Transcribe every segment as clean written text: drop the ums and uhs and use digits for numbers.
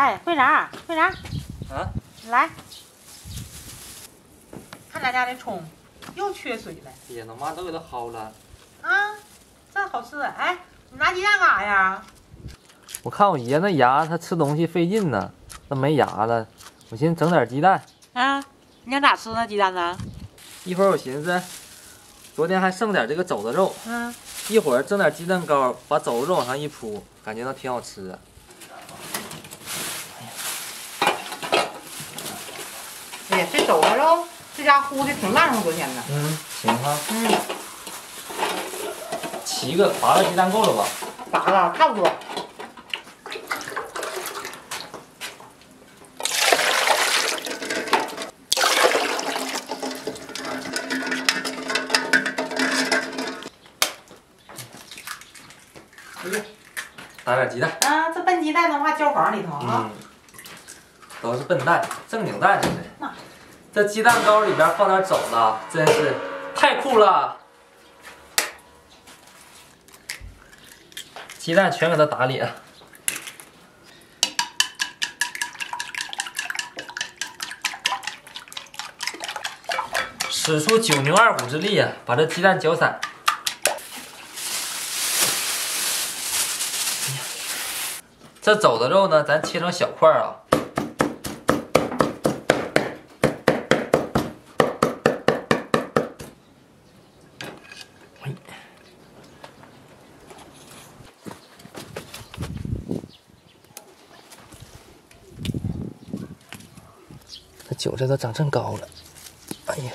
哎，慧兰，啊，来，看咱家的葱又缺水了。爹，我妈都给它薅了。啊，这好吃。哎，你拿鸡蛋干啥呀？我看我爷那牙，他吃东西费劲呢，那没牙了。我寻思整点鸡蛋。啊，你想咋吃呢？鸡蛋呢？一会儿我寻思，昨天还剩点这个肘子肉。嗯。 一会儿蒸点鸡蛋糕，把肘子肉往上一铺，感觉那挺好吃的。哎呀，这肘子肉这家呼的挺烂乎，昨天的。嗯，行哈。嗯。8个鸡蛋够了吧？8个差不多。打点鸡蛋啊！这笨鸡蛋能化胶房里头啊、嗯，都是笨蛋，正经蛋似的。这鸡蛋糕里边放点肘子，真是太酷了！鸡蛋全给它打脸。使出9牛2虎之力啊，把这鸡蛋搅散。 这肘子肉呢，咱切成小块啊。这韭菜都长这么高了，哎呀，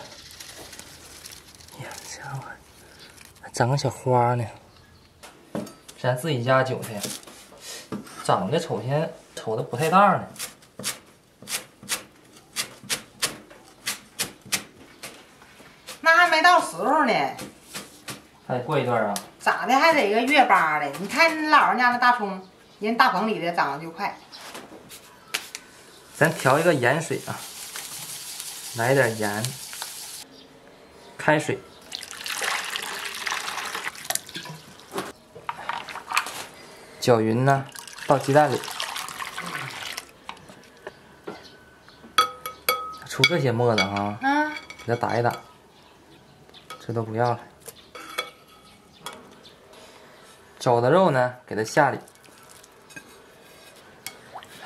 呀，家伙，还长个小花呢。这咱自己家韭菜。 长得瞅的不太大呢，那还没到时候呢，还得过一段啊。咋的还得个1月8的？你看你老人家那大葱，人大棚里的长得就快。咱调一个盐水啊，来点盐，开水。 搅匀呢，倒鸡蛋里，出这些沫子哈，嗯，给它打一打，这都不要了。肘子肉呢，给它下里，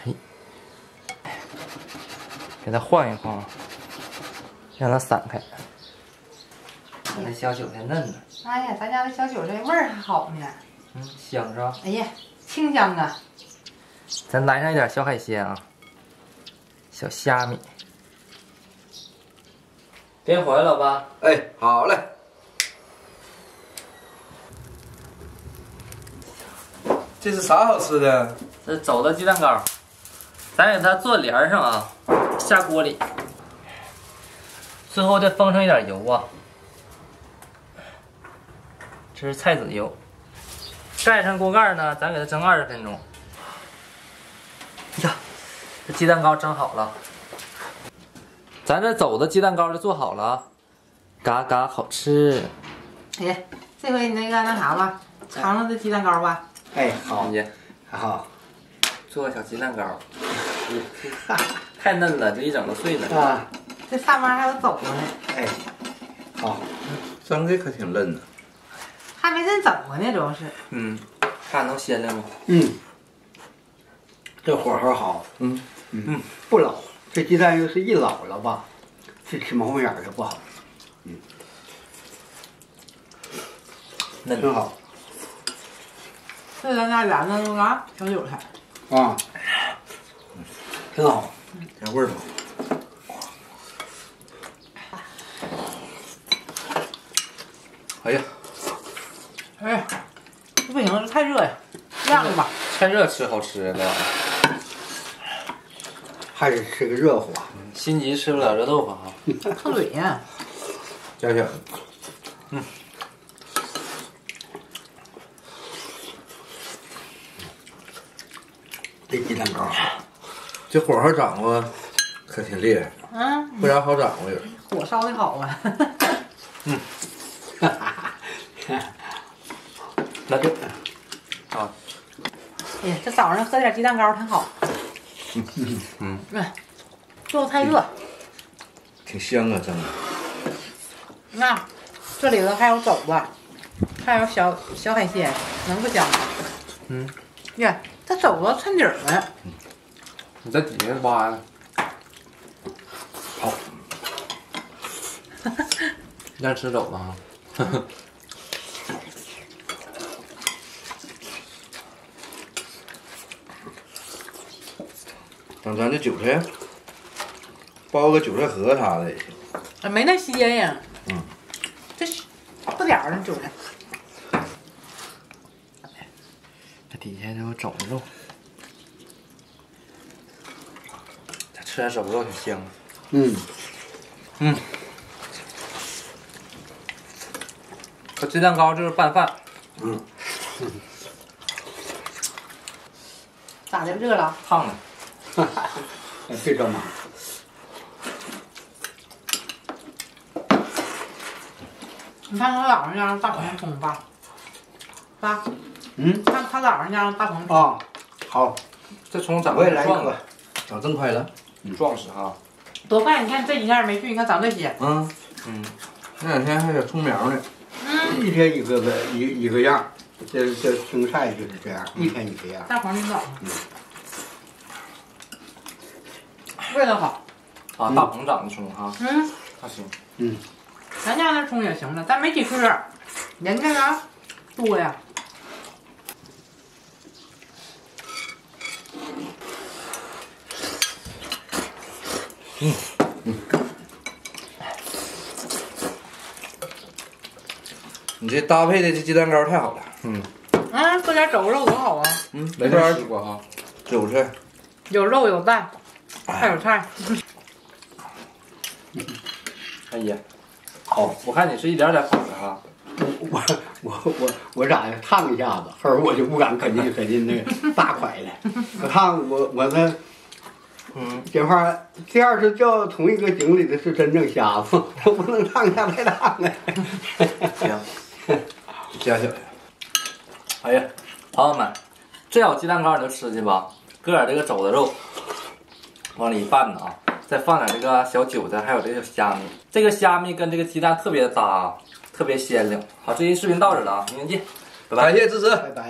嘿，给它晃一晃，让它散开。咱这小韭菜嫩呢。哎呀，咱家的小韭菜味儿还好呢。嗯，香是吧？哎呀。 清香啊！咱来上一点小海鲜啊，小虾米。别回来，老爸。哎，好嘞。这是啥好吃的？这肘子鸡蛋糕，咱给它做帘上啊，下锅里。最后再封上一点油啊，这是菜籽油。 盖上锅盖呢，咱给它蒸20分钟。呀，这鸡蛋糕蒸好了，咱这肘子鸡蛋糕就做好了，嘎嘎好吃。哎，这回你那啥吧，尝尝这鸡蛋糕吧。哎，好姐，好，做个小鸡蛋糕，太嫩了，这一整都碎了。啊，这上面还有肘子呢。哎，好，蒸的可挺嫩的。 还没人整过呢，主要是。嗯，看能鲜亮吗？嗯，这火候好。嗯嗯，不老。这鸡蛋要是一老了吧，这起毛孔眼就不好。嗯，嫩挺好。这咱家园子那个小韭菜。啊，挺好，这味儿好。 哎呀！ 哎呀，这不行，这太热呀！晾着吧。太热吃好吃的，还是吃个热乎。心急吃不了热豆腐哈。烫嘴呀！小姐，嗯，这鸡蛋糕，这火候掌握可挺厉害。嗯，不然好掌握点。火烧的好啊。嗯。哈哈。 那就，啊！哎呀，这早上喝点鸡蛋糕挺好。哎，不要太热。挺香啊，真的。那这里头还有肘子，还有小海鲜，能不香吗？嗯。呀，这肘子衬底儿呢。你在底下挖呀？好。你爱吃肘子啊？嗯 等咱这韭菜包个韭菜盒啥的也行，啊，没那些呀。嗯，这不点儿呢韭菜。这底下都有肘子肉，这吃点肘子肉挺香。嗯嗯，这鸡蛋糕就是拌饭。嗯，咋的？热了？烫了。 这干嘛？你看他老人家大葱葱吧，吧？嗯，看他老人家大葱葱啊。好，这葱长得壮了，长这么快了，你壮实哈。多快！你看这一下没去，你看长这些。嗯嗯，那两天还有葱苗呢。嗯，一天一个样，这青菜就是这样，一天一个样。大黄领导。嗯。 味道好啊，大棚长的葱哈，嗯，还行，嗯，咱家那葱也行了，但没几颗，人家呢多呀。嗯嗯，你这搭配的这鸡蛋糕太好了，嗯，啊，搁点肘子肉多好啊，嗯，没这吃过哈，韭菜，有肉有蛋。 还有菜，阿姨，好，我看你是一点点烤的哈。我咋的烫一下子，后儿我就不敢啃进那个大块了。我看我那，嗯，这块儿这要是叫同一个井里的是真正瞎子，我不能烫一下太大了。行，加小点。哎呀，朋友们，这小鸡蛋糕你就吃去吧，搁点这个肘子肉。 往里拌呢啊，再放点这个小韭菜，还有这个虾米。这个虾米跟这个鸡蛋特别搭，特别鲜亮。好，这期视频到这了啊，明天见，拜拜，感谢支持，拜拜。